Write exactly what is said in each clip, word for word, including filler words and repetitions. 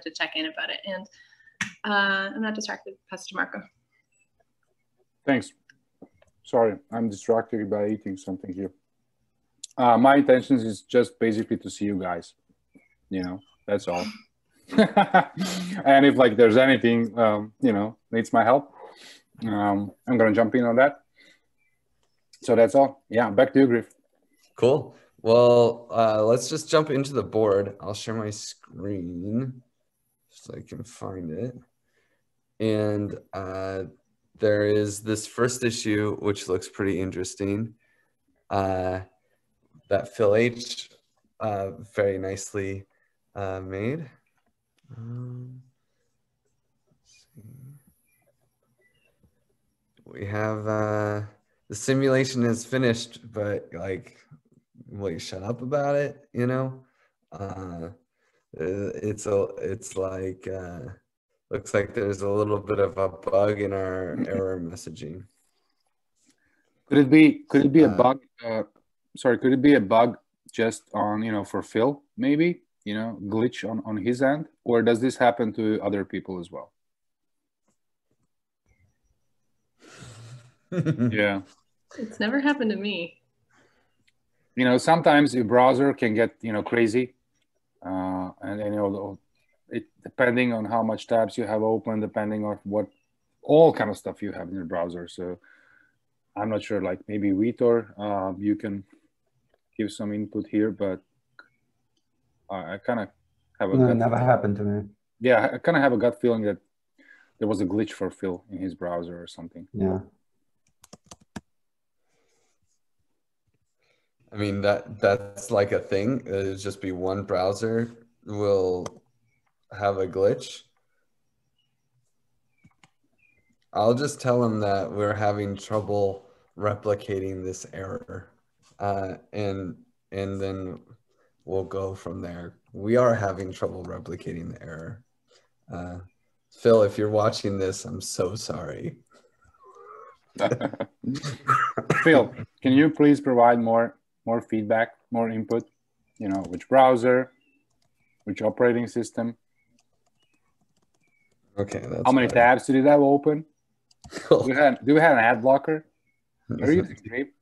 wanted to check in about it. And uh, I'm not distracted. Pass it to Marco. Thanks. Sorry, I'm distracted by eating something here. Uh, my intention is just basically to see you guys. You know, that's all. And if like there's anything, um, you know, needs my help, um, I'm going to jump in on that. So that's all. Yeah, back to you, Griff. Cool. Well, uh, let's just jump into the board. I'll share my screen so I can find it. And uh, there is this first issue, which looks pretty interesting. Uh, that Phil H uh, very nicely uh, made. Um, let's see. We have uh, the simulation is finished, but like, will you shut up about it? You know, uh, it's a, it's like uh, looks like there's a little bit of a bug in our error messaging. Could it be? Could it be uh, a bug? Uh, sorry, could it be a bug just on you know for Phil maybe? You know, glitch on, on his end, or does this happen to other people as well? Yeah. It's never happened to me. You know, sometimes your browser can get, you know, crazy. Uh, and, and you know, it, depending on how much tabs you have open, depending on what, all kind of stuff you have in your browser. So I'm not sure, like maybe Vitor, uh, you can give some input here, but I kind of have a no, gut never feeling. happened to me. Yeah, I kind of have a gut feeling that there was a glitch for Phil in his browser or something. Yeah. I mean that that's like a thing. It'll just be one browser will have a glitch. I'll just tell him that we're having trouble replicating this error, uh, and and then. We'll go from there. We are having trouble replicating the error. Uh, Phil, if you're watching this, I'm so sorry. Phil, can you please provide more, more feedback, more input? You know, which browser, which operating system? Okay. That's How many better. tabs did you have open? Cool. Do we have, do we have an ad blocker? Are you Escape?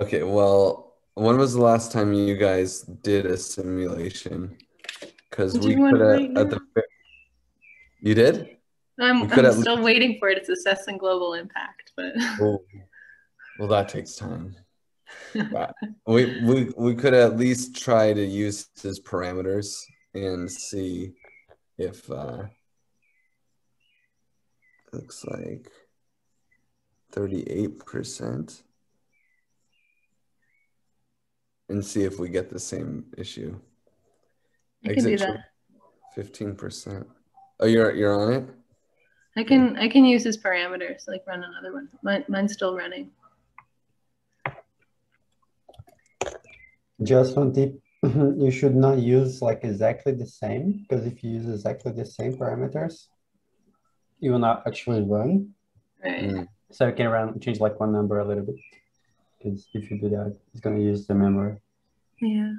Okay, well, when was the last time you guys did a simulation? Because we could right at the you did. I'm, I'm still waiting for it. It's assessing global impact, but oh. Well, that takes time. we we we could at least try to use his parameters and see if uh, looks like thirty-eight percent. And see if we get the same issue. I can do that. fifteen percent. Oh, you're you're on it? I can I can use his parameters, like run another one. Mine, mine's still running. Just one tip, you should not use like exactly the same, because if you use exactly the same parameters, you will not actually run. Right. Mm. So you can run change like one number a little bit. If you do that, it's going to use the memory. Yeah.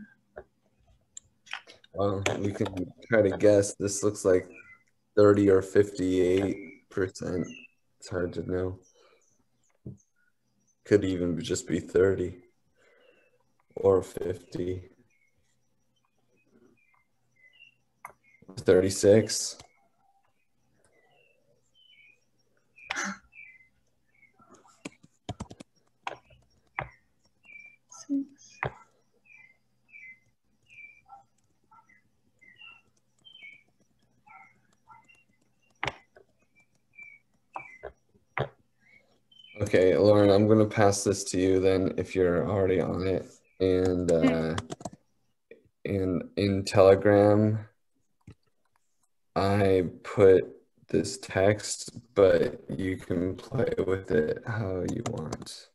Well, we can try to guess. This looks like thirty or fifty-eight percent. It's hard to know. Could even just be thirty or fifty. thirty-six. Okay, Lauren, I'm going to pass this to you then if you're already on it. And uh, in, in Telegram, I put this text, but you can play with it how you want.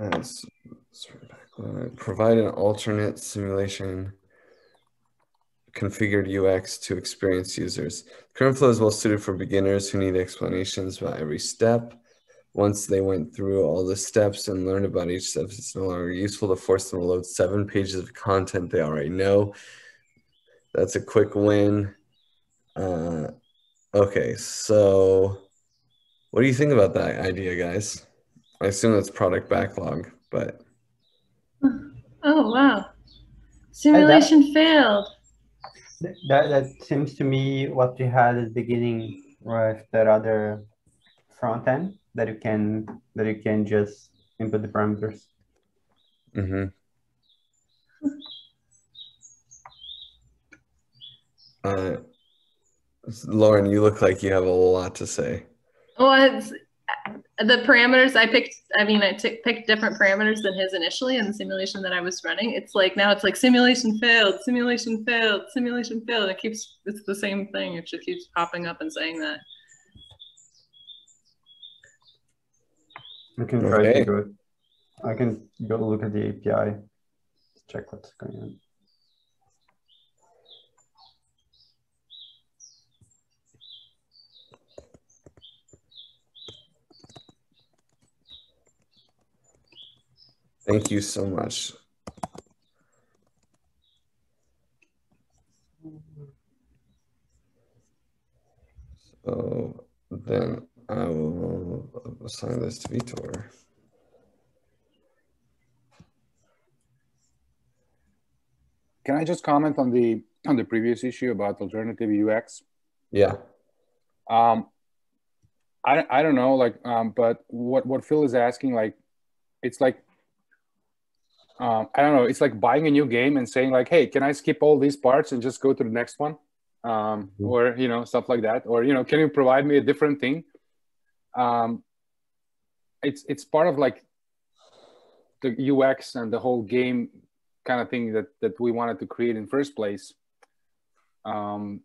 Let's sort of backload. Provide an alternate simulation configured U X to experienced users. Current flow is well suited for beginners who need explanations about every step. Once they went through all the steps and learned about each step, it's no longer useful to force them to load seven pages of content they already know. That's a quick win. Uh, okay, so what do you think about that idea, guys? I assume that's product backlog, but. Oh, wow. Simulation that, failed. That, that seems to me what we had at the beginning with that other front end that you can, that you can just input the parameters. Mm-hmm. uh, Lauren, you look like you have a lot to say. Well, it's, the parameters I picked, I mean, I picked different parameters than his initially in the simulation that I was running. It's like, now it's like simulation failed, simulation failed, simulation failed. It keeps, it's the same thing. It just keeps popping up and saying that. We can try okay. to do it. I can go look at the A P I, check what's going on. Thank you so much. So then I will assign this to Vitor. Can I just comment on the on the previous issue about alternative U X? Yeah. Um, I I don't know, like, um, but what what Phil is asking, like, it's like. Um, I don't know, it's like buying a new game and saying like, hey, can I skip all these parts and just go to the next one? Um, or, you know, stuff like that. Or, you know, can you provide me a different thing? Um, it's, it's part of like the U X and the whole game kind of thing that, that we wanted to create in first place. Um,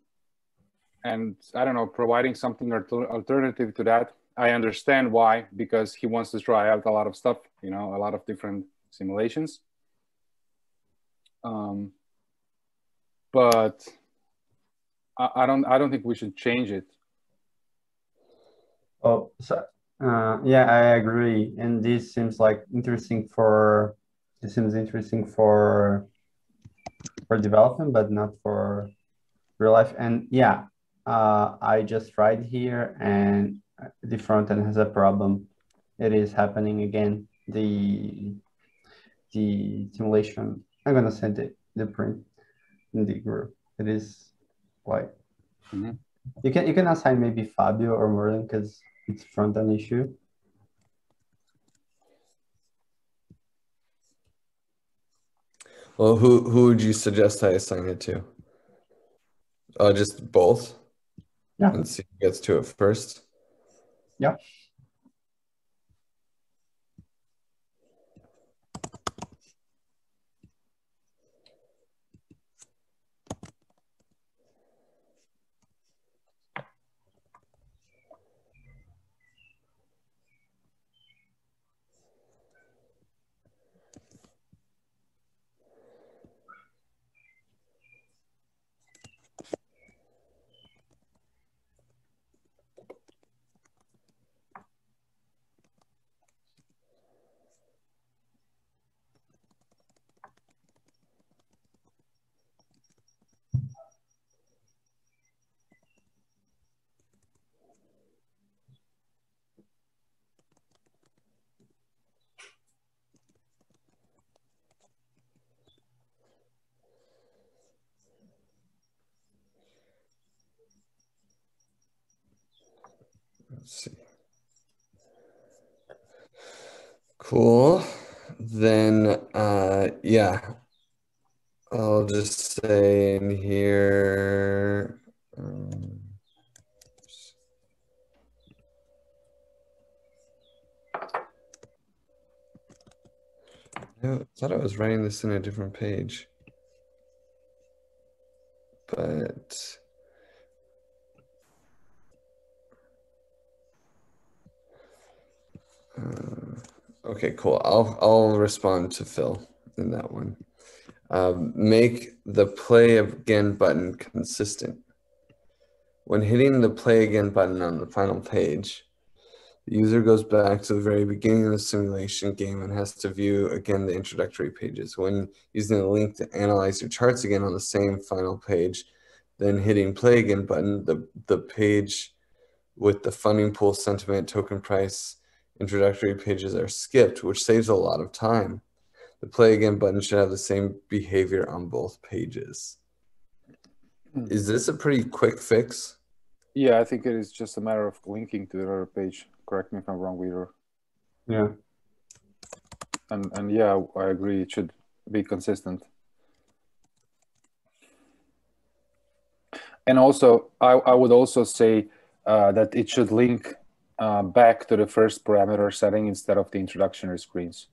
and I don't know, providing something alternative to that. I understand why, because he wants to try out a lot of stuff, you know, a lot of different simulations. Um, but I, I don't. I don't think we should change it. Oh, so uh, yeah, I agree. And this seems like interesting for. This seems interesting for. For development, but not for real life. And yeah, uh, I just tried here, and the front end has a problem. It is happening again. The the simulation. I'm gonna send it the print in the group. It is like mm-hmm. you can you can assign maybe Fabio or Merlin because it's front end issue. Well, who who would you suggest I assign it to? Uh, just both. Yeah. Let's see who gets to it first. Yeah. Let's see. Cool. Then, uh, yeah, I'll just say in here. Um, I thought I was writing this in a different page, but uh, okay, cool. I'll I'll respond to Phil in that one. Um, make the play again button consistent. When hitting the play again button on the final page, the user goes back to the very beginning of the simulation game and has to view again the introductory pages. When using the link to analyze your charts again on the same final page, then hitting play again button, the, the page with the funding pool, sentiment, token price, introductory pages are skipped, which saves a lot of time. The play again button should have the same behavior on both pages. Is this a pretty quick fix? Yeah, I think it is just a matter of linking to another page. Correct me if I'm wrong, Weaver. Yeah. And and yeah, I agree. It should be consistent. And also, I, I would also say uh, that it should link uh, back to the first parameter setting instead of the introductionary screens,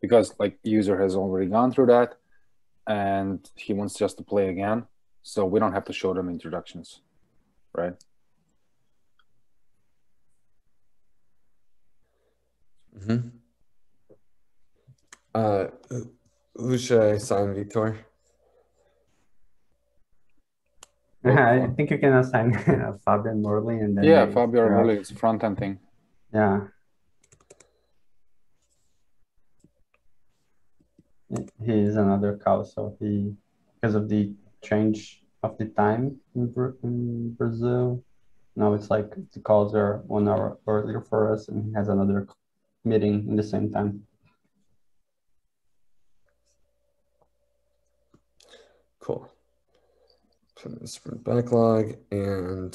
because like user has already gone through that, and he wants just to play again, so we don't have to show them introductions, right? Mm-hmm. Uh, who should I assign, Vitor? I think you can assign Fabio and Morley, and then yeah, Fabio and Morley. It's a front end thing. Yeah. He is another cow, so he because of the change of the time in, in Brazil. Now it's like the calls are one hour earlier for us, and he has another meeting in the same time. Cool. Put this for backlog and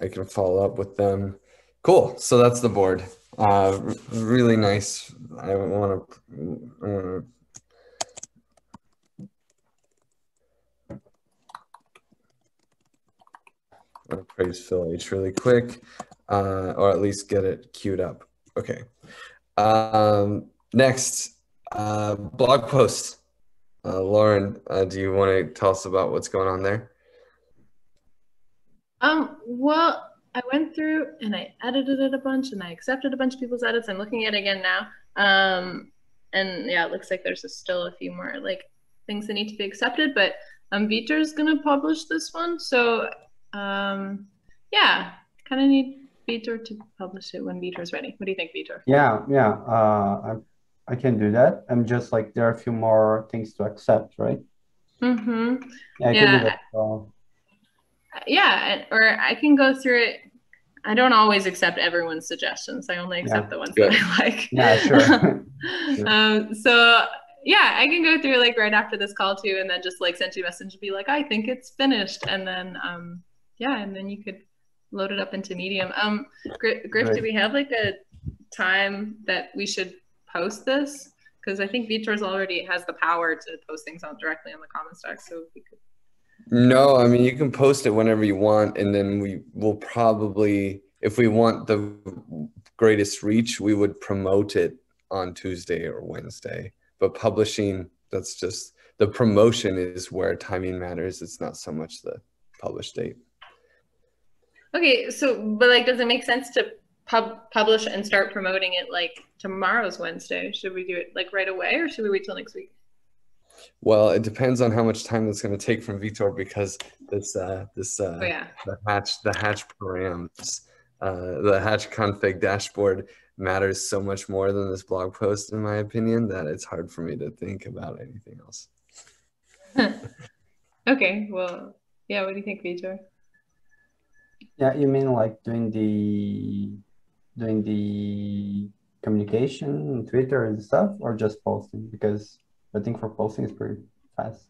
I can follow up with them. Cool, so that's the board. Uh, really nice. I wanna, I wanna praise Phil H really quick, uh, or at least get it queued up. Okay. Um, next, uh, blog post. Uh, Lauren, uh, do you want to tell us about what's going on there? Um, well, I went through and I edited it a bunch and I accepted a bunch of people's edits. I'm looking at it again now. Um, and yeah, it looks like there's a, still a few more like things that need to be accepted, but um, Vitor's going to publish this one. So um, yeah, kind of need Vitor to publish it when Vitor is ready. What do you think, Vitor? Yeah, yeah, uh, I, I can do that. I'm just like, there are a few more things to accept, right? Mm-hmm. Yeah, I yeah. Can do that, so. Yeah, or I can go through it. I don't always accept everyone's suggestions. I only accept yeah. the ones Good. that I like. Yeah, sure. sure. Um, so yeah, I can go through like right after this call too, and then just like send you a message and be like, I think it's finished. And then, um, yeah, and then you could load it up into Medium. Um, Griff, right. do we have like a time that we should post this? Because I think Vitor's already has the power to post things on directly on the Commons Stack. So if we could. No, I mean, you can post it whenever you want. And then we will probably, if we want the greatest reach, we would promote it on Tuesday or Wednesday. But publishing, that's just, the promotion is where timing matters. It's not so much the publish date. Okay, so, but like, does it make sense to pub publish and start promoting it like tomorrow's Wednesday? Should we do it like right away or should we wait till next week? Well, it depends on how much time that's going to take from Vitor, because this, uh, this, uh, oh, yeah. the hatch, the hatch params, uh, the hatch config dashboard matters so much more than this blog post, in my opinion, that it's hard for me to think about anything else. Okay, well, yeah, what do you think, Vitor? Yeah, you mean like doing the doing the communication, Twitter and stuff, or just posting? Because I think for posting is pretty fast.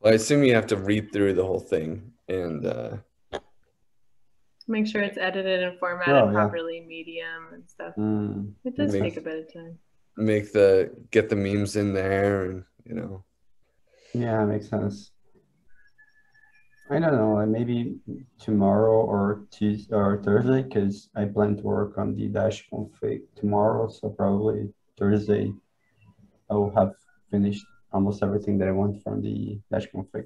Well, I assume you have to read through the whole thing and uh, Make sure it's edited and formatted oh, yeah. properly, Medium and stuff. Mm. It does make, take a bit of time. Make the, get the memes in there and, you know. Yeah, makes sense. I don't know, maybe tomorrow or Tuesday or Thursday, because I plan to work on the dash config tomorrow. So probably Thursday, I will have finished almost everything that I want from the dash config.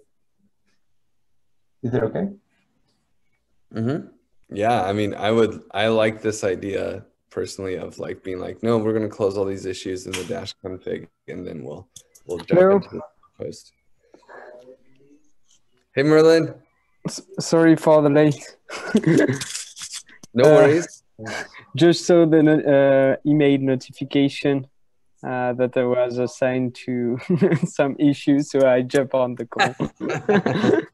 Is that okay? Mm-hmm. Yeah, I mean, I would, I like this idea personally of like being like, no, we're going to close all these issues in the dash config, and then we'll, we'll jump no. into the post. Hey, Merlin. S sorry for the late. No worries. Uh, just saw the uh, email notification uh, that I was assigned to some issues, so I jumped on the call.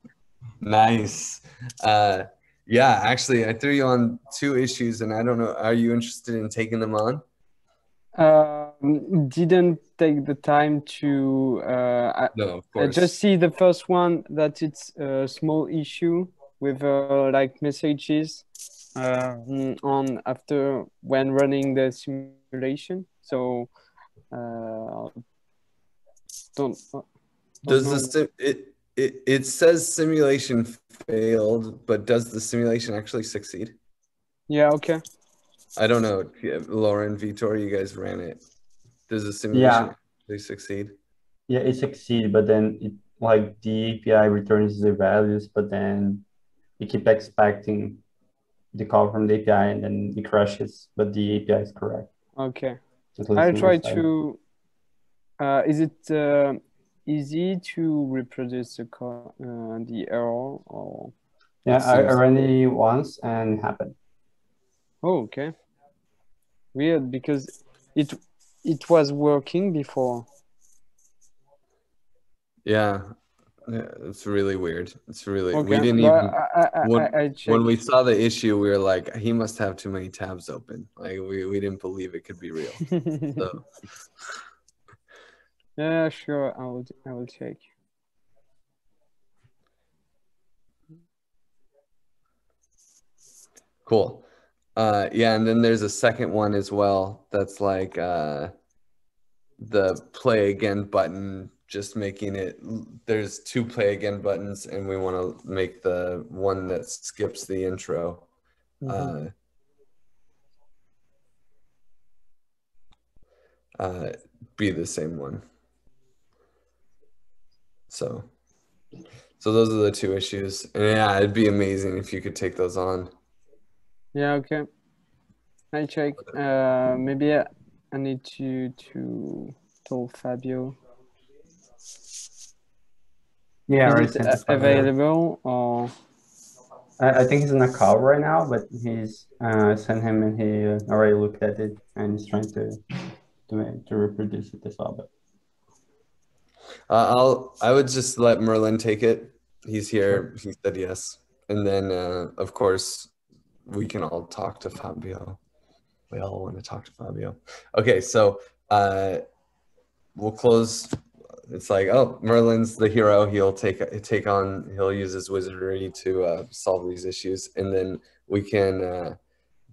Nice. Uh, yeah, actually, I threw you on two issues, and I don't know, are you interested in taking them on? Uh, didn't take the time to uh, no, I, I just see the first one that it's a small issue with uh, like messages uh, on after when running the simulation. So uh, don't, don't does the sim it, it it says simulation failed, but does the simulation actually succeed? Yeah. Okay. I don't know, Lauren, Vitor, you guys ran it. Does the simulation yeah. succeed? Yeah, it succeeds, but then it like the A P I returns the values, but then you keep expecting the call from the A P I, and then it crashes, but the A P I is correct. Okay. I'll try to. Uh, is it uh, easy to reproduce the call, uh, the error? Or yeah, I, I ran it once and it happened. Oh, okay. Weird, because it it was working before. Yeah, yeah, it's really weird. It's really okay. we didn't well, even I, I, when, I when we saw the issue, we were like, he must have too many tabs open. Like we we didn't believe it could be real. So. Yeah, sure. I will. I will check. Cool. Uh, yeah, and then there's a second one as well that's like uh, the play again button, just making it, there's two play again buttons, and we want to make the one that skips the intro. Mm-hmm. uh, uh, be the same one. So, so those are the two issues. And yeah, it'd be amazing if you could take those on. Yeah, okay. I check. Uh, maybe I, I need to to tell Fabio. Yeah, is it right, available or? I, I think he's in a call right now, but he's uh, sent him and he already looked at it and he's trying to to to reproduce it as well. But uh, I'll I would just let Merlin take it. He's here. Sure. He said yes, and then uh, of course. We can all talk to Fabio. We all want to talk to Fabio. Okay, so uh, we'll close. It's like, oh, Merlin's the hero. He'll take take on. He'll use his wizardry to uh, solve these issues, and then we can uh,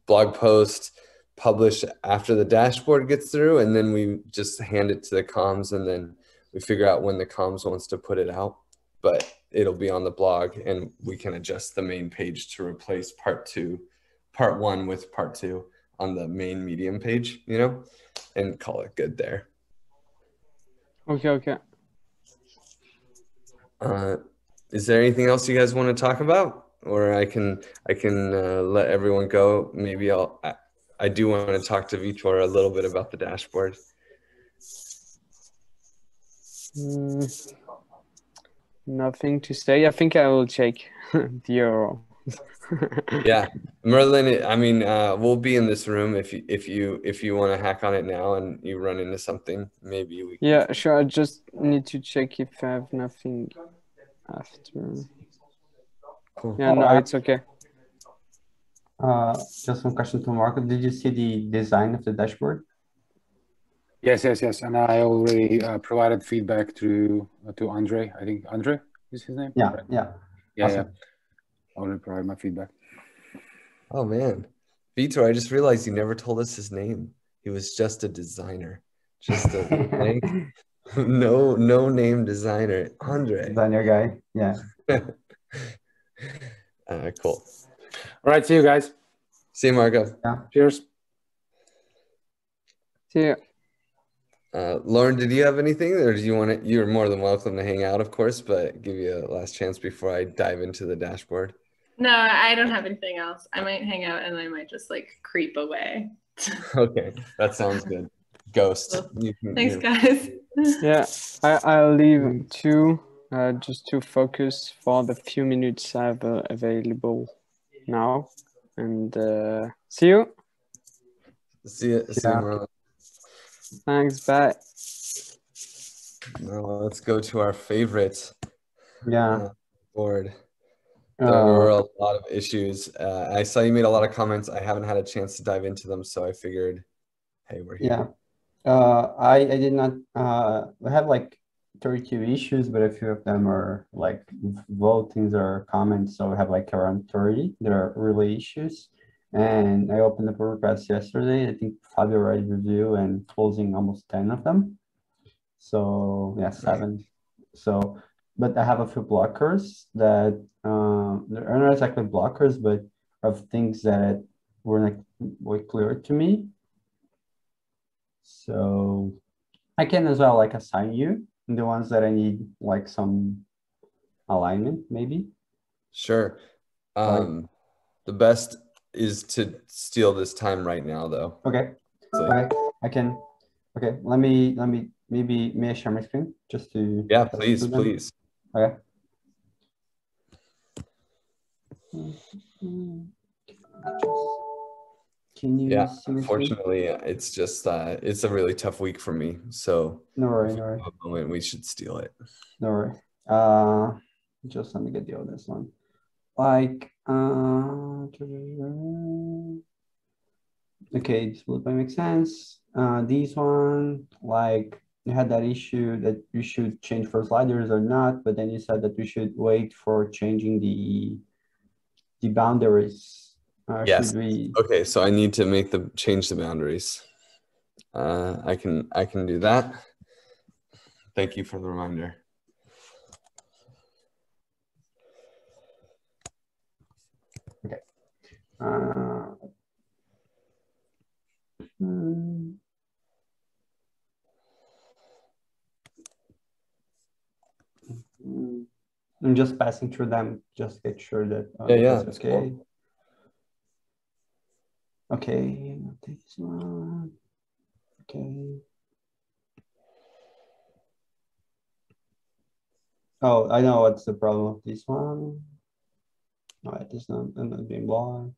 blog post, publish after the dashboard gets through, and then we just hand it to the comms, and then we figure out when the comms wants to put it out. But it'll be on the blog, and we can adjust the main page to replace part two, part one with part two on the main Medium page, you know, and call it good there. Okay, okay. Uh, is there anything else you guys want to talk about, or I can I can uh, let everyone go? Maybe I'll I, I do want to talk to Vitor a little bit about the dashboard. Mm. Nothing to say. I think I will check the error. Yeah, Merlin. I mean, uh, we'll be in this room if you if you if you want to hack on it now and you run into something, maybe we. Can... Yeah, sure. I just need to check if I have nothing after. Cool. Yeah, no, it's okay. Uh, just one question to Marco. Did you see the design of the dashboard? Yes, yes, yes, and I already uh, provided feedback to uh, to Andre. I think Andre is his name. Yeah, right. yeah, yeah, awesome. yeah. I already provided my feedback. Oh, man. Vitor, I just realized you never told us his name. He was just a designer. Just a blank, no, no name designer. Andre. Designer guy. Yeah. uh, cool. All right. See you guys. See you, Marco. Yeah. Cheers. See you. Uh, Lauren, did you have anything, or do you want to? You're more than welcome to hang out, of course, but give you a last chance before I dive into the dashboard. No, I don't have anything else. I might hang out and I might just like creep away. Okay, that sounds good. Ghost. You can, thanks, you know. Guys. Yeah, I, I'll leave too, uh, just to focus for the few minutes I have uh, available now. And uh, see you. See you. See yeah. you Thanks, bye. Now let's go to our favorite. Yeah. Uh, board. There uh, were a lot of issues. Uh, I saw you made a lot of comments. I haven't had a chance to dive into them, so I figured, hey, we're here. Yeah, uh, I, I did not. Uh, I have like thirty-two issues, but a few of them are like votings or comments. So we have like around thirty. There are really issues, and I opened up a request yesterday. I think Fabio already reviewed and closing almost ten of them. So yeah, seven. Right. So. But I have a few blockers that um, are not exactly blockers, but of things that were not were clear to me. So I can as well like assign you the ones that I need like some alignment, maybe. Sure. Um, like, the best is to steal this time right now, though. Okay. So. I, I can. Okay. Let me. Let me. Maybe may I share my screen just to. Yeah. Please. Please. Okay. Can you? Yeah. Unfortunately, it's just uh, it's a really tough week for me. So. No worry. No worry. Moment, we should steal it. No worry. Uh, just let me get the oldest one. Like. Uh, okay, this will make sense. Uh, these one like. You had that issue that we should change for sliders or not, but then you said that we should wait for changing the the boundaries. Uh, yes. We... Okay. So I need to make the change the boundaries. Uh, I can I can do that. Thank you for the reminder. Okay. Uh, hmm. I'm just passing through them, just to get sure that uh, yeah, yeah, that's okay. Cool. Okay, I'll take this one. Okay. Oh, I know what's the problem with this one. All right, this one, I'm not being blocked.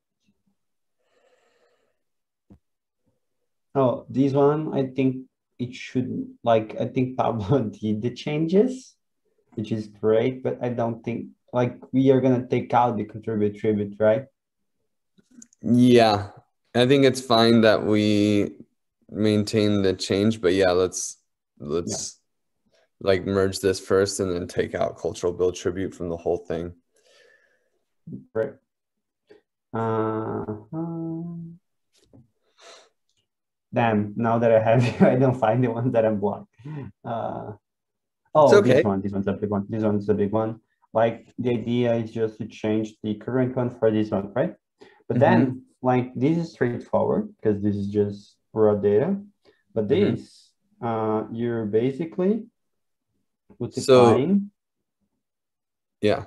Oh, this one, I think it should, like, I think Pablo did the changes, which is great, but I don't think, like, we are gonna take out the contribute tribute, right? Yeah, I think it's fine that we maintain the change, but yeah, let's, let's yeah. like merge this first and then take out cultural build tribute from the whole thing. Right. Uh-huh. Damn, now that I have you, I don't find the ones that I'm blocked. Uh, Oh, okay. This one, this one's a big one. This one's a big one. Like the idea is just to change the current one for this one, right? But mm-hmm. then, like this is straightforward because this is just raw data. But this, mm-hmm. uh, you're basically multiplying. So, yeah.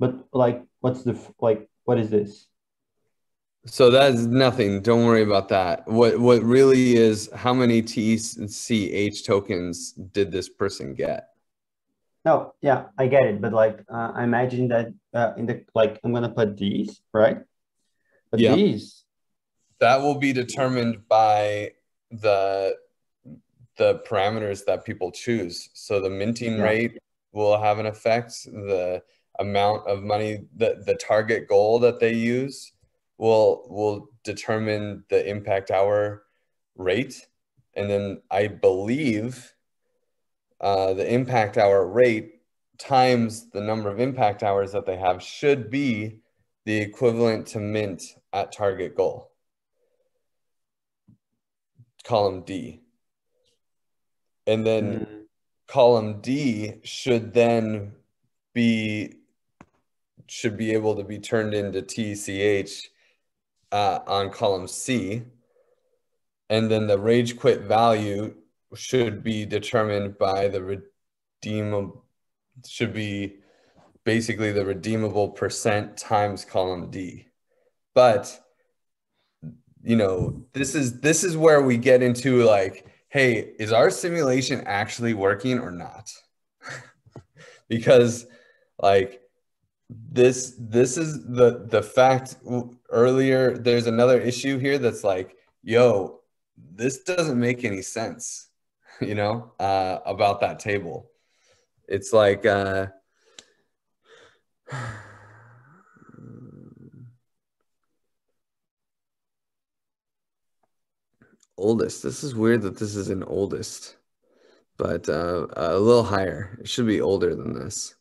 But like, what's the like? What is this? So that is nothing. Don't worry about that. What what really is how many T E C H tokens did this person get? No, yeah, I get it. But like, uh, I imagine that uh, in the like, I'm gonna put these right. But yeah. these that will be determined by the the parameters that people choose. So the minting yeah. rate will have an effect. The amount of money, the the target goal that they use. Will will determine the impact hour rate, and then I believe uh, the impact hour rate times the number of impact hours that they have should be the equivalent to mint at target goal. Column D. And then mm-hmm. column D should then be, should be able to be turned into T E C H uh, on column C. And then the rage quit value should be determined by the redeemable, should be basically the redeemable percent times column D. But, you know, this is, this is where we get into like, hey, is our simulation actually working or not? Because like this, this is the, the fact earlier, there's another issue here that's like, yo, this doesn't make any sense, you know, uh, about that table. It's like, uh, oldest. This is weird that this is an oldest, but uh, a little higher. It should be older than this.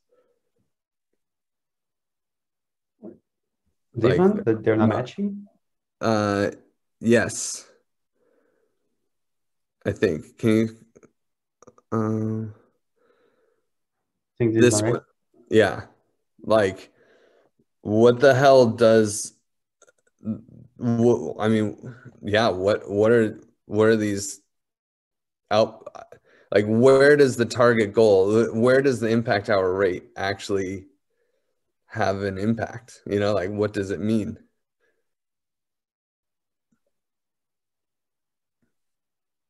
They like, found that they're not matching? Uh, yes. I think. Can you? Um, think this, this right? one, yeah. Like, what the hell does? Wh I mean, yeah. What? What are? What are these? Out. Like, where does the target goal? Where does the impact hour rate actually have an impact? You know, like, what does it mean?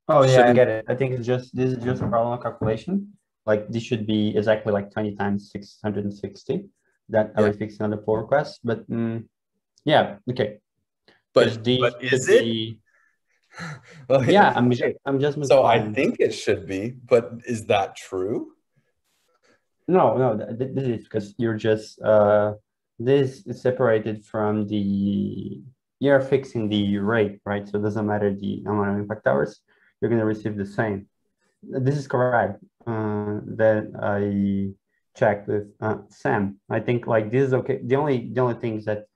Oh yeah, I get it. I think it's just, this is just a problem of calculation. Like this should be exactly like twenty times six hundred sixty that yeah. I would fix another pull request, but mm, yeah, okay. But, the, but is the, it? Well, yeah, I'm just, I'm just. So I think it should be, but is that true? No, no, th this is because you're just, uh, this is separated from the, you're fixing the rate, right? So it doesn't matter the amount of impact hours. You're going to receive the same. This is correct. Uh, that I checked with uh, Sam. I think like this is okay. The only the only thing is that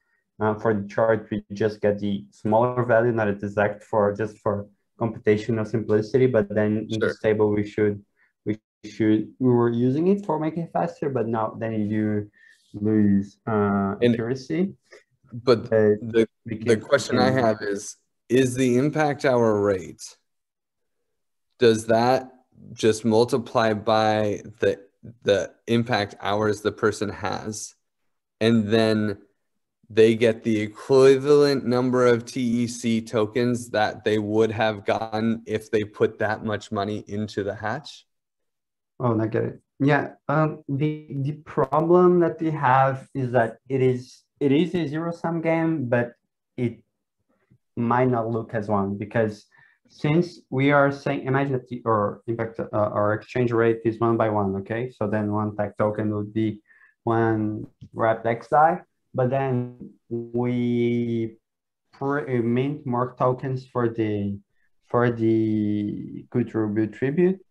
uh, for the chart we just get the smaller value, not it's exact for just for computational simplicity. But then in sure. this table we should we should we were using it for making it faster, but now then you lose uh, and, accuracy. But uh, the the question I have is is the impact hour rate. Does that just multiply by the, the impact hours the person has, and then they get the equivalent number of T E C tokens that they would have gotten if they put that much money into the hatch? Oh, I get it. Yeah, um, the, the problem that we have is that it is, it is a zero-sum game, but it might not look as one because since we are saying, imagine that the, or impact uh, our exchange rate is one by one, okay? So then one tech token would be one wrapped X A I, but then we mint more tokens for the for the Kutrubu tribute.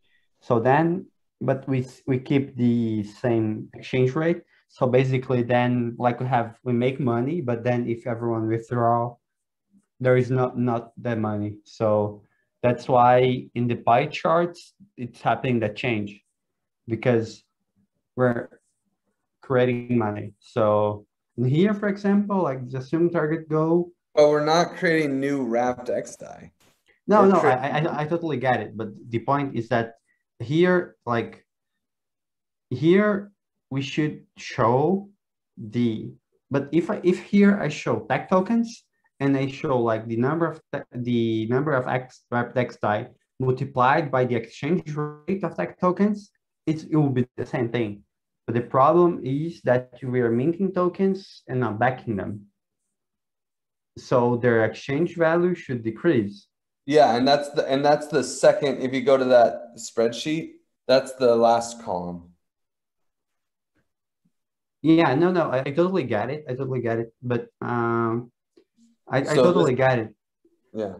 So then, but we we keep the same exchange rate. So basically, then like we have we make money, but then if everyone withdraw, there is not not that money. So. That's why in the pie charts, it's happening that change because we're creating money. So here, for example, like the assumed target goal. But we're not creating new wrapped X A I. No, we're no, I, I, I totally get it. But the point is that here, like here, we should show the, but if I, if here I show tech tokens, and they show like the number of th the number of X wrapped X A I multiplied by the exchange rate of tech tokens, it's, it will be the same thing. But the problem is that we are minting tokens and not backing them. So their exchange value should decrease. Yeah, and that's the and that's the second, if you go to that spreadsheet, that's the last column. Yeah, no, no, I, I totally get it. I totally get it. But um I, so I totally got it. Yeah.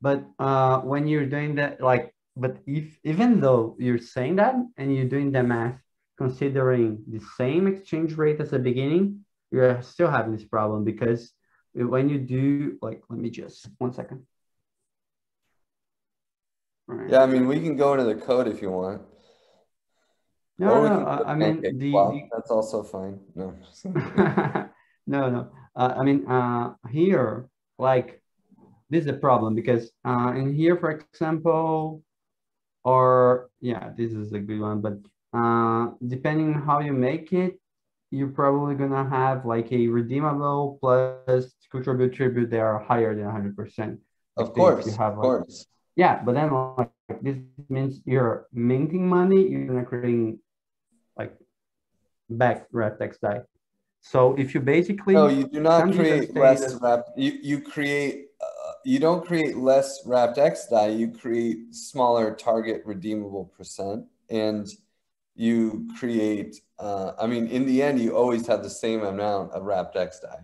But uh, when you're doing that, like, but if even though you're saying that and you're doing the math, considering the same exchange rate as the beginning, you're still having this problem because when you do, like, let me just one second. Right. Yeah, I mean, we can go into the code if you want. No, no, uh, I mean, the, the, that's also fine. No, no, no. Uh, I mean, uh, here, like, this is a problem because uh, in here, for example, or yeah, this is a good one, but uh, depending on how you make it, you're probably gonna have like a redeemable plus contribute tribute that are higher than one hundred percent. Of course, you have, of like, course. Yeah, but then like this means you're minting money, you're not creating like back wrapped X A I. So if you basically no, you do not create less wrapped. You you create uh, you don't create less wrapped X A I. You create smaller target redeemable percent, and you create. Uh, I mean, in the end, you always have the same amount of wrapped X A I.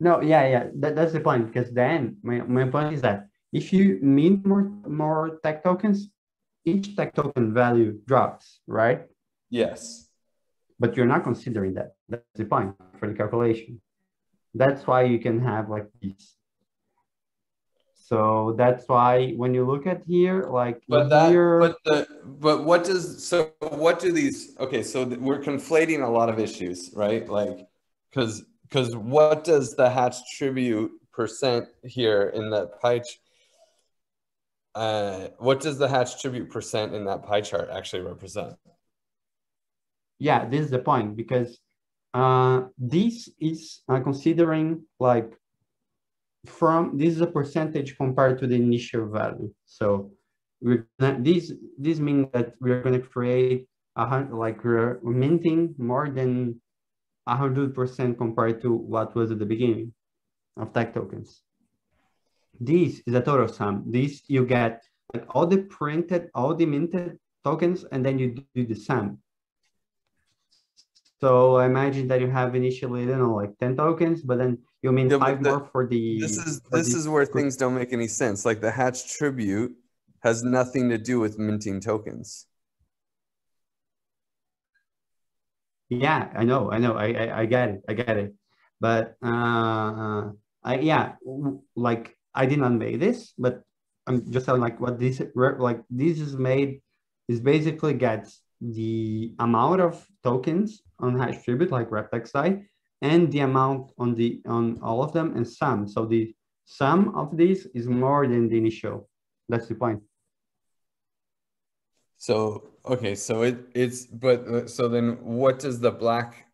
No, yeah, yeah, that, that's the point. Because then my my point is that. If you mint more, more tech tokens, each tech token value drops, right? Yes. But you're not considering that. That's the point for the calculation. That's why you can have like this. So that's why when you look at here, like but that, here, but the but what does so what do these? Okay, so we're conflating a lot of issues, right? Like, because because what does the hatch tribute percent here in that pie? Uh, what does the hatch tribute percent in that pie chart actually represent? Yeah, this is the point, because uh, this is uh, considering like from, this is a percentage compared to the initial value. So we're gonna, this, this means that we're going to create a hundred, like we're minting more than one hundred percent compared to what was at the beginning of tech tokens. This is a total sum. This you get like all the printed, all the minted tokens, and then you do the sum. So I imagine that you have initially, I don't know, like ten tokens, but then you mean yeah, five the, more for the. This is this the, is where things don't make any sense. Like the hatch tribute has nothing to do with minting tokens. Yeah, I know, I know, I I, I get it, I get it, but uh, I yeah, like. I did not make this, but I'm just telling like what this like this is made is basically gets the amount of tokens on hash tribute like wrapped X A I and the amount on the on all of them and sum. So the sum of these is more than the initial. That's the point. So okay, so it it's but so then what does the black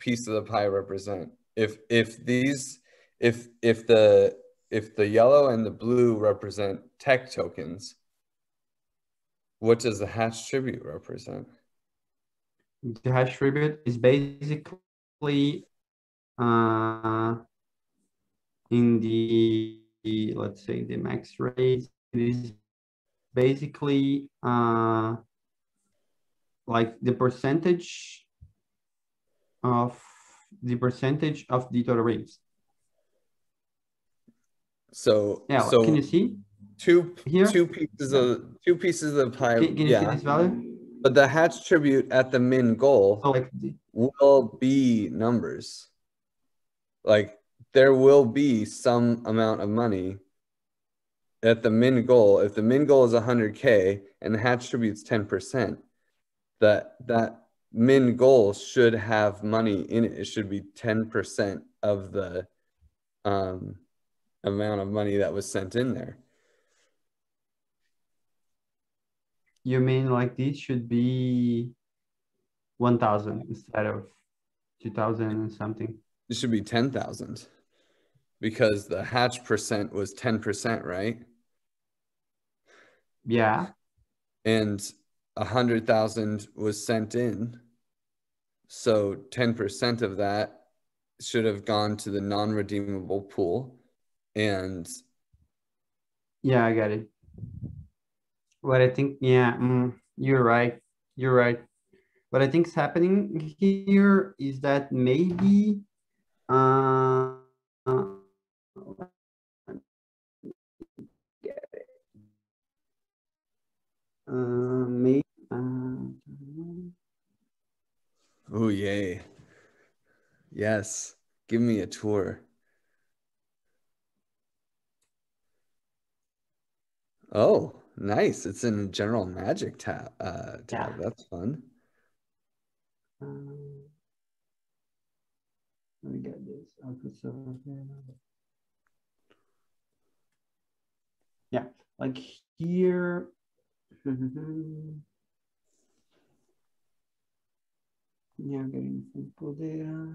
piece of the pie represent? If if these if if the If the yellow and the blue represent tech tokens, what does the hash tribute represent? The hash tribute is basically uh, in the, let's say, the max rate. It is basically uh, like the percentage of the percentage of the total rates. So yeah, so can you see two here? two pieces of two pieces of pie? Can, can you yeah. see this value? But the hatch tribute at the min goal so like, will be numbers. Like there will be some amount of money at the min goal. If the min goal is one hundred K and the hatch tribute's ten percent, that that min goal should have money in it. It should be ten percent of the um. amount of money that was sent in there. You mean like these should be one thousand instead of two thousand and something? It should be ten thousand because the hatch percent was ten percent, right? Yeah. And one hundred thousand was sent in. So ten percent of that should have gone to the non-redeemable pool. And yeah, I got it. What I think, yeah, mm, you're right. You're right. What I think's happening here is that maybe, uh, uh maybe. Uh, oh yay! Yes, give me a tour. Oh, nice. It's in the general magic tab. Uh, tab. Yeah. That's fun. Um, let me get this. I'll put some here. Yeah, like here. Yeah, I'm getting simple data.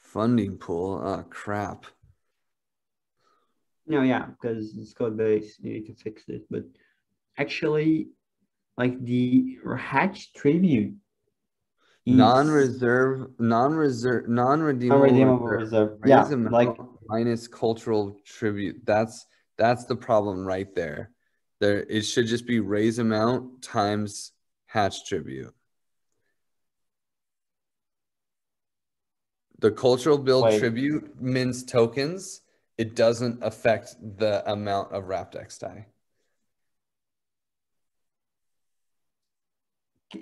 Funding pool. Oh, crap. No, yeah, because this code base needed to fix it. But actually, like the hatch tribute. Non-reserve, non-reserve, non-redeemable non-redeemable reserve. reserve. Yeah, like minus cultural tribute. That's that's the problem right there. There, it should just be raise amount times hatch tribute. The cultural build Wait. tribute mints tokens. It doesn't affect the amount of wrapped X A I.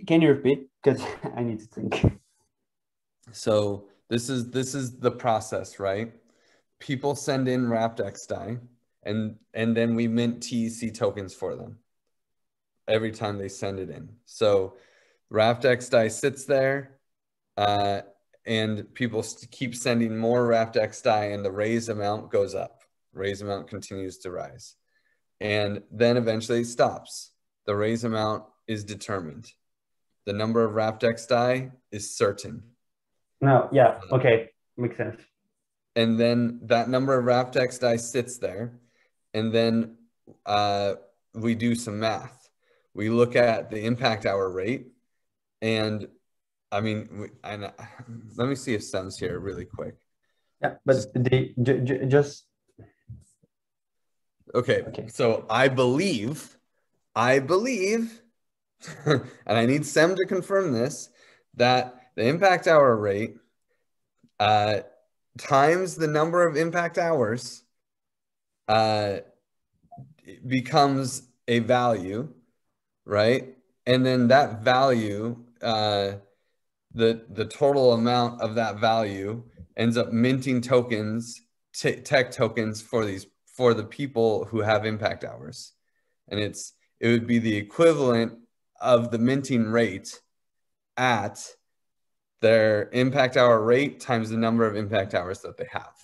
Can you repeat? Because I need to think. So this is this is the process, right? People send in wrapped X A I, and and then we mint T E C tokens for them every time they send it in. So wrapped X A I sits there. Uh, And people keep sending more wrapped X A I, and the raise amount goes up. Raise amount continues to rise. And then eventually it stops. The raise amount is determined. The number of wrapped X A I is certain. No, yeah, okay, makes sense. And then that number of wrapped X A I sits there. And then uh, we do some math. We look at the impact hour rate, and I mean, we, I, let me see if Sam's here really quick. Yeah, but they j j just. Okay, okay. So I believe, I believe, and I need Sam to confirm this, that the impact hour rate uh, times the number of impact hours uh, becomes a value, right? And then that value, uh, the the total amount of that value ends up minting tokens, tech tokens for these for the people who have impact hours, and it's it would be the equivalent of the minting rate at their impact hour rate times the number of impact hours that they have.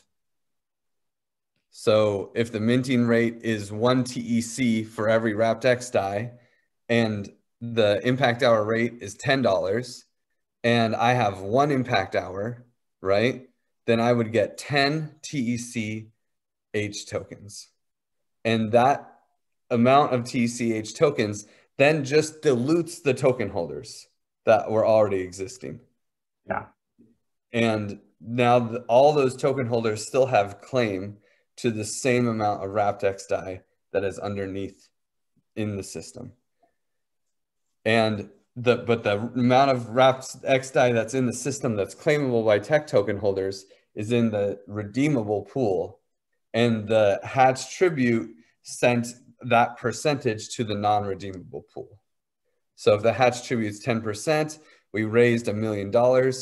So if the minting rate is one T E C for every wrapped X A I, and the impact hour rate is ten dollars, and I have one impact hour, right? Then I would get ten T E C H tokens. And that amount of T E C H tokens then just dilutes the token holders that were already existing. Yeah. And now the, all those token holders still have claim to the same amount of wrapped X A I that is underneath in the system. And The, but the amount of wrapped X A I that's in the system that's claimable by tech token holders is in the redeemable pool, and the hatch tribute sent that percentage to the non-redeemable pool. So if the hatch tribute is ten percent, we raised a million dollars,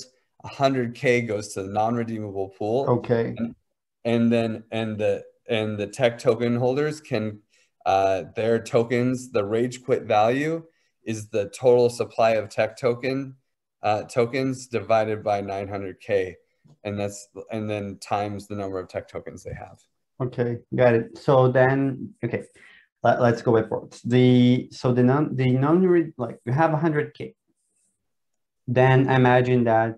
one hundred K goes to the non-redeemable pool. Okay. And, and then, and the, and the tech token holders can, uh, their tokens, the rage quit value is the total supply of tech token uh, tokens divided by nine hundred K, and that's and then times the number of tech tokens they have. Okay, got it. So then, okay, let, let's go backwards. The so the non the non like you have one hundred K. Then imagine that.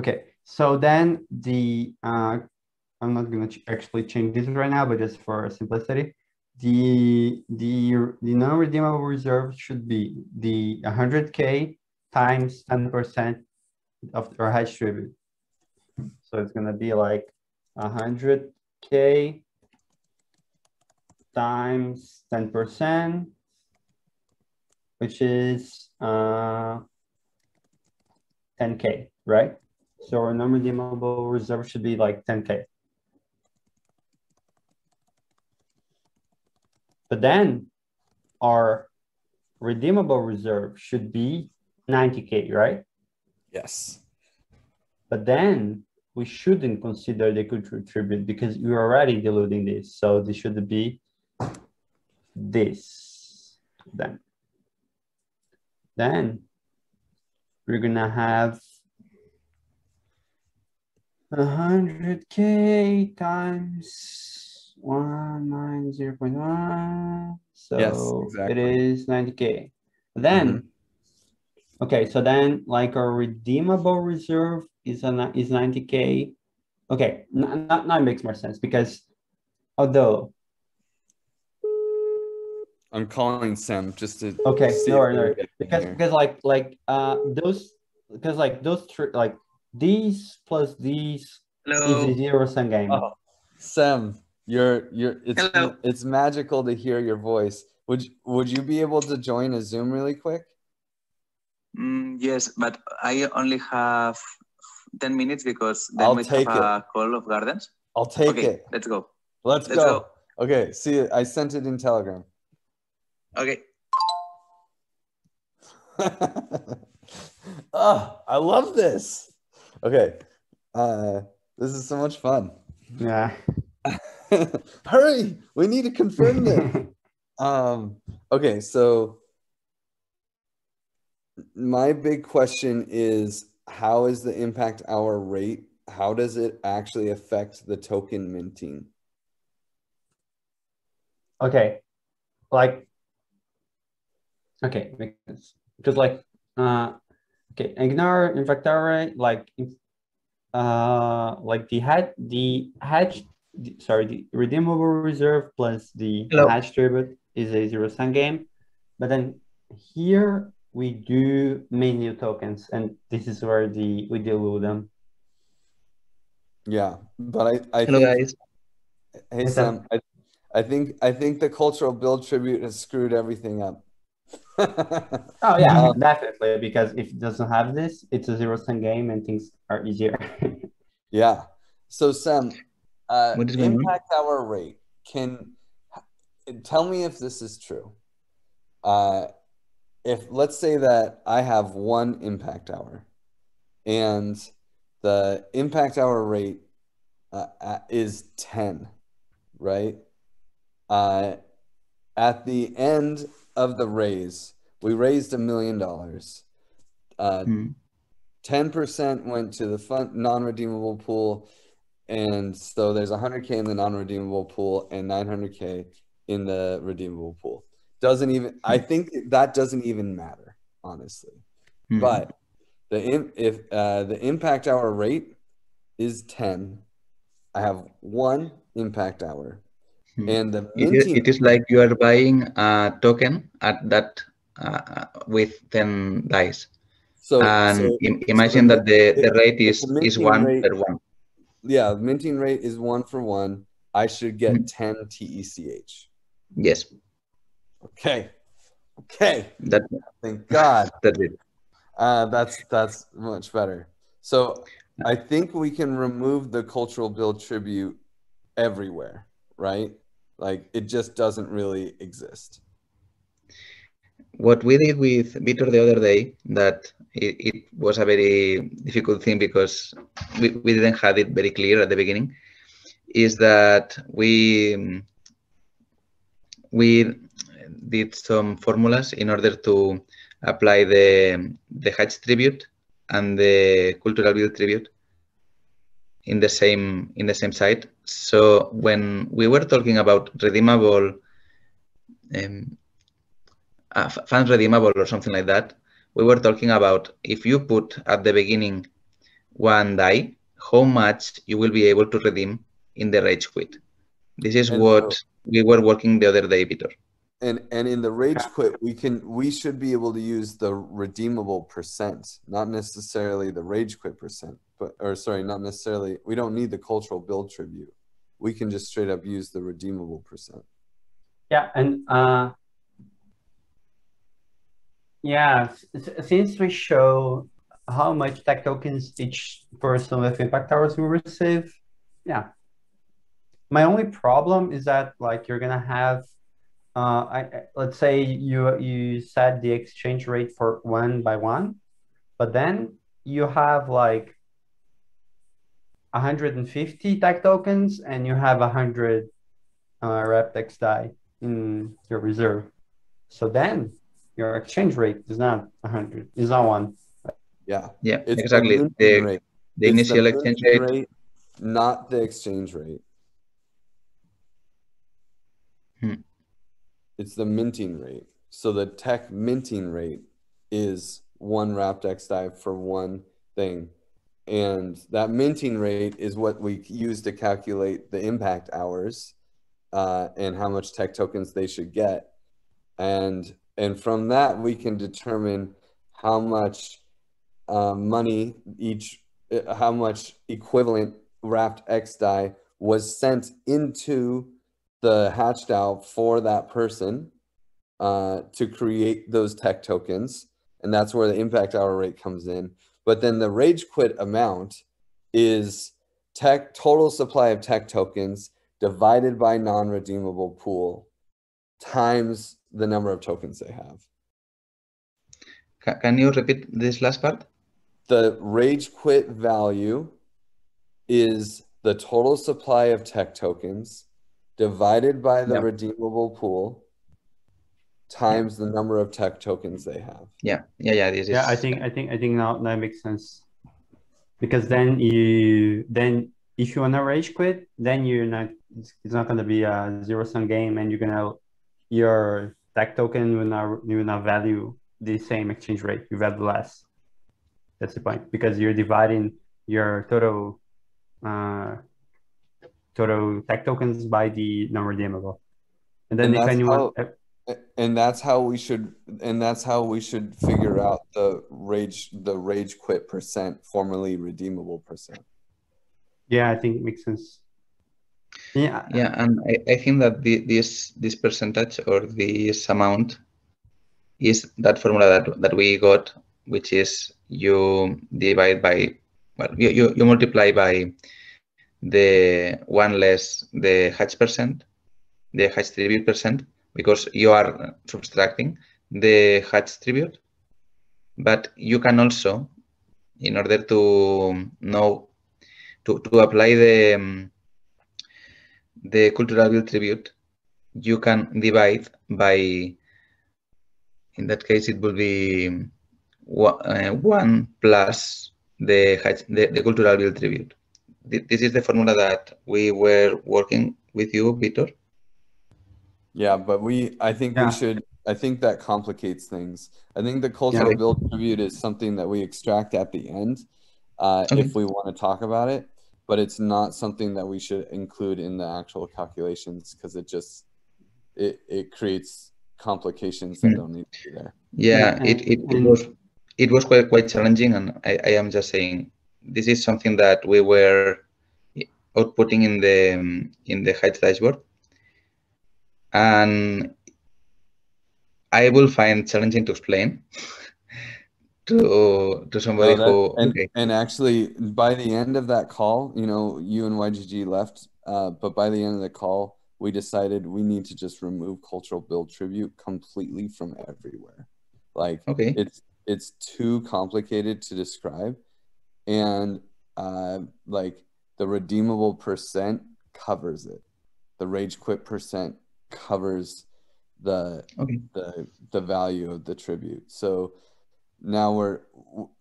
Okay, so then the uh, I'm not going to actually change this right now, but just for simplicity. The, the, the non-redeemable reserve should be the one hundred K times ten percent of our hatch tribute. So it's going to be like one hundred K times ten percent, which is uh, ten K, right? So our non-redeemable reserve should be like ten K. But then our redeemable reserve should be ninety K, right? Yes. But then we shouldn't consider the cultural tribute because you're already diluting this. So this should be this, then. Then we're gonna have one hundred K times one ninety point one. So yes, exactly. It is ninety K. Then, mm-hmm. okay, so then like our redeemable reserve is a, is ninety K. Okay, that that makes more sense because although I'm calling Sam just to okay, see no, no, because here. because like like uh those because like those three like these plus these Hello. Is a zero sum game. Oh. Sam, you're you're it's Hello. It's magical to hear your voice. Would you, would you be able to join a Zoom really quick? Mm, yes, but I only have ten minutes because then I'll we take have it. a call of gardens. I'll take okay, it. Let's go. Let's, let's go. go. Okay. See, I sent it in Telegram. Okay. Oh, I love this. Okay. Uh, this is so much fun. Yeah. Hurry. We need to confirm this. um, okay. So my big question is, how is the impact hour rate? How does it actually affect the token minting? Okay. Like, okay, makes sense. Because like, uh, okay, ignore impact hour rate, like, uh, like the had the hatch, sorry, the redeemable reserve plus the Hello. Hatch tribute is a zero sum game. But then here, we do make new tokens, and this is where the we deal with them. Yeah, but I, I Hello think, guys. Hey What's Sam, I, I think I think the cultural build tribute has screwed everything up. Oh yeah, um, definitely. Because if it doesn't have this, it's a zero sum game, and things are easier. Yeah. So Sam, uh, impact hour rate. Can tell me if this is true. Uh, If let's say that I have one impact hour and the impact hour rate uh, is ten, right? Uh, at the end of the raise, we raised a million dollars. ten percent went to the fund non-redeemable pool. And so there's one hundred K in the non-redeemable pool and nine hundred K in the redeemable pool. Doesn't even, I think that doesn't even matter, honestly. Mm-hmm. But the if uh, the impact hour rate is ten, I have one impact hour. Mm-hmm. And the minting, it is like you are buying a token at that uh, with ten dice. So, and so imagine so that the, the, the rate is, the is one rate, per one. Yeah, the minting rate is one for one. I should get mm-hmm. ten T E C H. Yes. Okay. Okay. That, Thank God. That did. Uh, that's that's much better. So I think we can remove the cultural build tribute everywhere, right? Like it just doesn't really exist. What we did with Vitor the other day, that it, it was a very difficult thing because we, we didn't have it very clear at the beginning, is that we we did some formulas in order to apply the the hatch tribute and the cultural build tribute in the same in the same site. So when we were talking about redeemable um, uh, funds redeemable or something like that, we were talking about if you put at the beginning one die, how much you will be able to redeem in the rage quit. This is and what so we were working the other day, Vitor. And and in the rage quit, we can we should be able to use the redeemable percent, not necessarily the rage quit percent, but or sorry, not necessarily. We don't need the cultural build tribute. We can just straight up use the redeemable percent. Yeah, and uh, yeah, since we show how much tech tokens each person with impact hours will receive, yeah. My only problem is that like you're gonna have. Uh, I, let's say you you set the exchange rate for one by one, but then you have like one hundred fifty tech tokens and you have one hundred uh, Wrapped X A I. in your reserve. So then your exchange rate is not one hundred, is not one. Yeah, yeah, it's exactly. The, the, the initial the exchange rate. rate, not the exchange rate. Hmm. It's the minting rate. So the tech minting rate is one wrapped X A I for one thing. And that minting rate is what we use to calculate the impact hours uh, and how much tech tokens they should get. And, and from that, we can determine how much uh, money each, uh, how much equivalent wrapped X A I was sent into the hatch DAO for that person uh, to create those tech tokens. And that's where the impact hour rate comes in. But then the rage quit amount is tech total supply of tech tokens divided by non-redeemable pool times the number of tokens they have. Can you repeat this last part? The rage quit value is the total supply of tech tokens divided by the yep. redeemable pool times the number of tech tokens they have. Yeah, yeah, yeah. This is... Yeah, I think, I think, I think now that makes sense, because then you, then if you wanna rage quit, then you're not. It's not gonna be a zero sum game, and you're gonna your tech token will not will not value the same exchange rate. You value less. That's the point, because you're dividing your total uh, total tech tokens by the non-redeemable, and then and if anyone. How... And that's how we should, and that's how we should figure out the rage, the rage quit percent, formerly redeemable percent. Yeah, I think it makes sense. Yeah, yeah, and I, I think that the, this this percentage or this amount is that formula that that we got, which is you divide by, well, you you, you multiply by the one less the hatch percent, the hatch tribute percent. Because you are subtracting the hatch tribute, but you can also, in order to know, to, to apply the, um, the cultural build tribute, you can divide by, in that case, it will be one, uh, one plus the, hatch, the, the cultural build tribute. This is the formula that we were working with you, Vitor. Yeah, but we, I think yeah. we should, I think that complicates things. I think the cultural yeah. build tribute is something that we extract at the end uh, okay. if we want to talk about it, but it's not something that we should include in the actual calculations because it just, it, it creates complications that don't need to be there. Yeah, it, it, it was, it was quite, quite challenging, and I, I am just saying, this is something that we were outputting in the, in the Hatch dashboard. And I will find challenging to explain to to somebody no, that, who... And, okay. and actually, by the end of that call, you know, you and Y G G left, uh, but by the end of the call, we decided we need to just remove cultural build tribute completely from everywhere. Like, okay. it's, it's too complicated to describe. And, uh, like, the redeemable percent covers it. The rage quit percent covers the okay. the the value of the tribute. So now we're,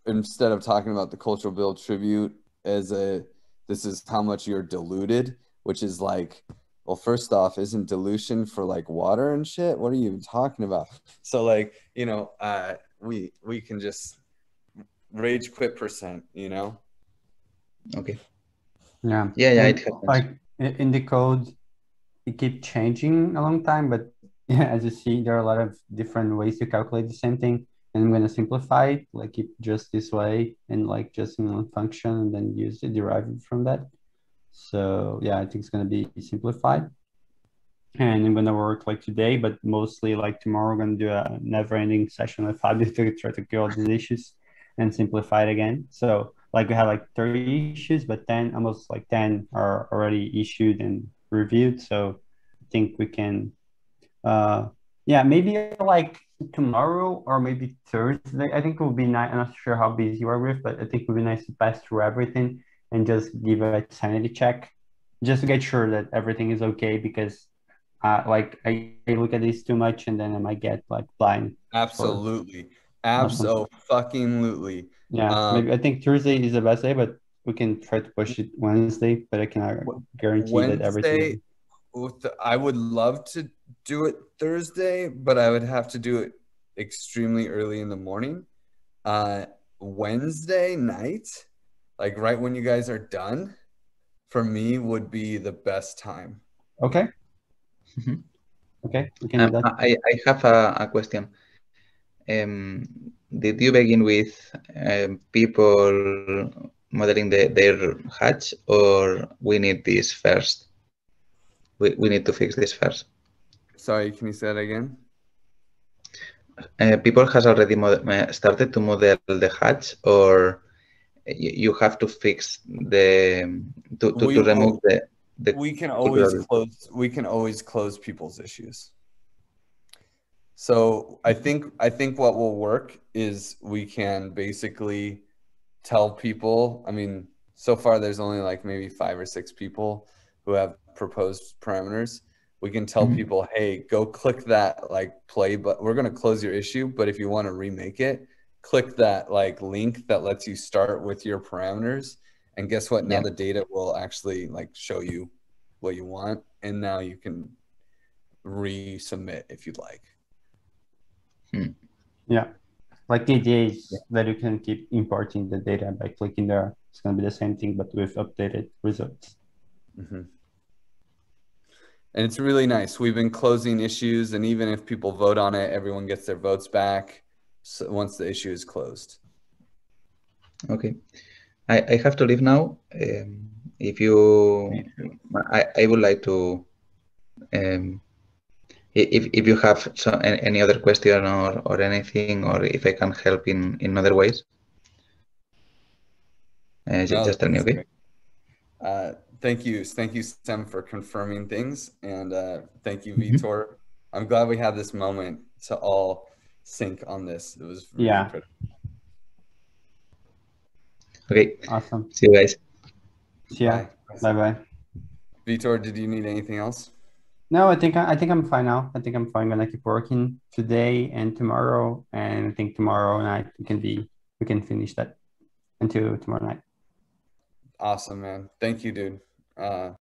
instead of talking about the cultural build tribute as a this is how much you're diluted, which is like, well, first off, isn't dilution for like water and shit? What are you even talking about? So like, you know, uh we we can just rage quit percent, you know. Okay. Yeah. Yeah, yeah, it happens. Like in the code it keep changing a long time, but yeah, as you see, there are a lot of different ways to calculate the same thing. And I'm going to simplify it, like keep just this way and like just in a function and then use it derived from that. So yeah, I think it's going to be simplified. And I'm going to work like today, but mostly like tomorrow, we're going to do a never ending session with Fabio to try to cure all these issues and simplify it again. So like we had like thirty issues, but then almost like ten are already issued and reviewed, so I think we can uh yeah maybe like tomorrow or maybe Thursday. I think it will be nice. I'm not sure how busy you are with, but I think it would be nice to pass through everything and just give a sanity check just to get sure that everything is okay, because uh, like I, I look at this too much and then I might get like blind. Absolutely. Absolutely. Yeah. Um, maybe I think Thursday is the best day, but we can try to push it Wednesday, but I cannot guarantee Wednesday, that everything. I would love to do it Thursday, but I would have to do it extremely early in the morning. Uh, Wednesday night, like right when you guys are done, for me would be the best time. Okay. Mm-hmm. Okay. We can um, do that. I, I have a, a question. Um, did you begin with um, people modeling the, their hatch, or we need this first? We, we need to fix this first. Sorry, can you say that again? Uh, people has already started to model the hatch, or you have to fix the to, to, we, to remove we, the, the. We can always tutorial. close. We can always close people's issues. So I think I think what will work is we can basically tell people. I mean, so far there's only like maybe five or six people who have proposed parameters. We can tell mm-hmm. people, hey, go click that like play, but we're going to close your issue. But if you want to remake it, click that like link that lets you start with your parameters. And guess what? Now yeah. the data will actually like show you what you want. And now you can resubmit if you'd like. Hmm. Yeah. Like the idea is yeah. that you can keep importing the data by clicking there. It's going to be the same thing, but with updated results. Mm-hmm. And it's really nice. We've been closing issues, and even if people vote on it, everyone gets their votes back so once the issue is closed. Okay. I, I have to leave now. Um, if you, I, I would like to, um, if, if you have so, any other question or, or anything, or if I can help in, in other ways, uh, no, just tell me, okay? Uh, Thank you. Thank you, Sam, for confirming things. And uh, thank you, Vitor. Mm-hmm. I'm glad we had this moment to all sync on this. It was really yeah. incredible. Okay. Awesome. See you guys. Yeah. Bye. Bye-bye. Vitor, did you need anything else? No, I think, I, I think I'm fine now. I think I'm fine. I'm going to keep working today and tomorrow. And I think tomorrow night we can, be, we can finish that until tomorrow night. Awesome, man. Thank you, dude. Uh,